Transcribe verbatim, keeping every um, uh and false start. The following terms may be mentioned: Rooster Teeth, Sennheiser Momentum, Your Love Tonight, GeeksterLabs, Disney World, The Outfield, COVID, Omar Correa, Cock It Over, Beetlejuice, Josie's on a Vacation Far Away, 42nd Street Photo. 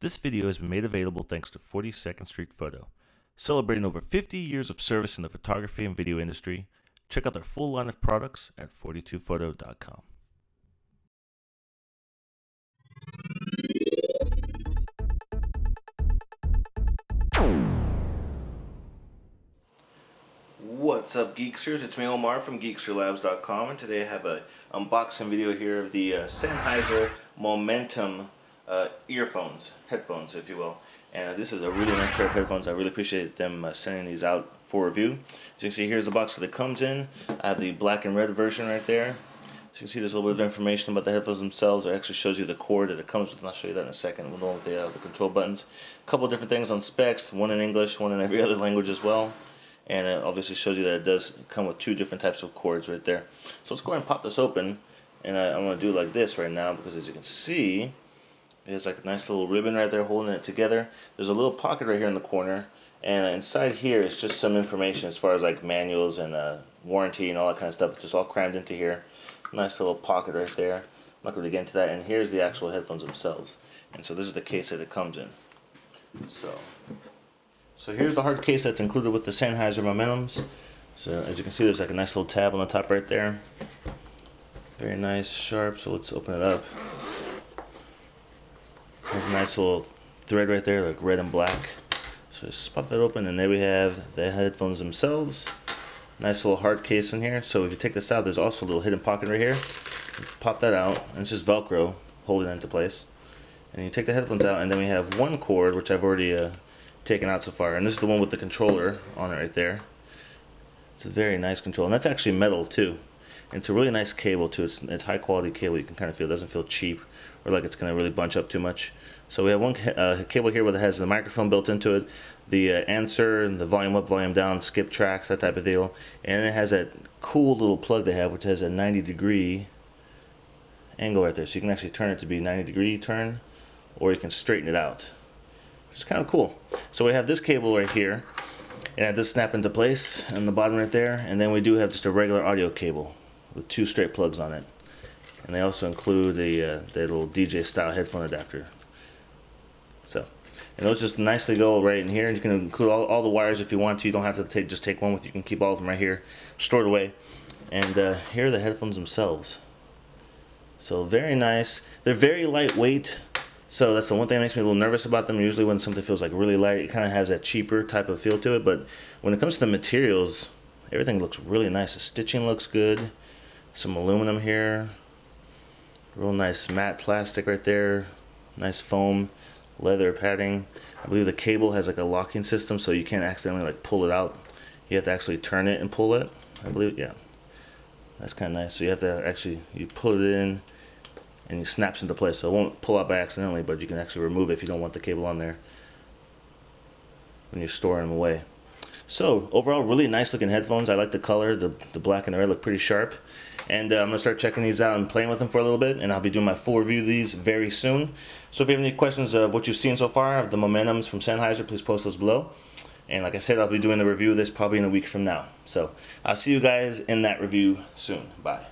This video has been made available thanks to forty-second Street Photo. Celebrating over fifty years of service in the photography and video industry, check out their full line of products at forty-two photo dot com. What's up, Geeksters? It's me, Omar, from Geekster Labs dot com, and today I have an unboxing video here of the uh, Sennheiser Momentum uh, earphones, headphones, if you will. And uh, this is a really nice pair of headphones. I really appreciate them uh, sending these out for review. As you can see, here's the box that it comes in. I have the black and red version right there. So you can see there's a little bit of information about the headphones themselves. It actually shows you the cord that it comes with, and I'll show you that in a second. We'll know the, uh, the control buttons. A couple of different things on specs, one in English, one in every other language as well. And it obviously shows you that it does come with two different types of cords right there. So let's go ahead and pop this open. And I, I'm going to do it like this right now, because as you can see, there's like a nice little ribbon right there holding it together. There's a little pocket right here in the corner. And inside here is just some information as far as like manuals and uh, warranty and all that kind of stuff. It's just all crammed into here. Nice little pocket right there. I'm not going to get into that. And here's the actual headphones themselves. And so this is the case that it comes in. So... So here's the hard case that's included with the Sennheiser Momentums. So as you can see, there's like a nice little tab on the top right there. Very nice, sharp, so let's open it up. There's a nice little thread right there, like red and black. So just pop that open, and there we have the headphones themselves. Nice little hard case in here. So if you take this out, there's also a little hidden pocket right here. Pop that out, and it's just Velcro holding it into place. And you take the headphones out, and then we have one cord, which I've already... Uh, taken out so far, and this is the one with the controller on it right there. It's a very nice control, and that's actually metal too, and it's a really nice cable too. It's, it's high quality cable. You can kind of feel it doesn't feel cheap or like it's going to really bunch up too much. So we have one uh, cable here where it has the microphone built into it, the uh, answer and the volume up, volume down, skip tracks, that type of deal. And it has that cool little plug they have, which has a ninety degree angle right there, so you can actually turn it to be ninety degree turn, or you can straighten it out. It's kind of cool. So we have this cable right here, and it does snap into place on the bottom right there. And then we do have just a regular audio cable with two straight plugs on it, and they also include the uh, the little D J style headphone adapter. So, and those just nicely go right in here, and you can include all, all the wires if you want to. You don't have to take just take one with you. You can keep all of them right here stored away. And uh, here are the headphones themselves. So very nice. They're very lightweight. So that's the one thing that makes me a little nervous about them. Usually when something feels like really light, it kind of has that cheaper type of feel to it. But when it comes to the materials, everything looks really nice. The stitching looks good. Some aluminum here. Real nice matte plastic right there. Nice foam, leather padding. I believe the cable has like a locking system, so you can't accidentally like pull it out. You have to actually turn it and pull it. I believe, yeah. That's kind of nice. So you have to actually, you pull it in, and it snaps into place, so it won't pull out by accidentally, but you can actually remove it if you don't want the cable on there when you're storing them away. So overall, really nice looking headphones. I like the color. The, the black and the red look pretty sharp. And uh, I'm going to start checking these out and playing with them for a little bit, and I'll be doing my full review of these very soon. So if you have any questions of what you've seen so far, of the Momentums from Sennheiser, please post those below. And like I said, I'll be doing the review of this probably in a week from now. So I'll see you guys in that review soon. Bye.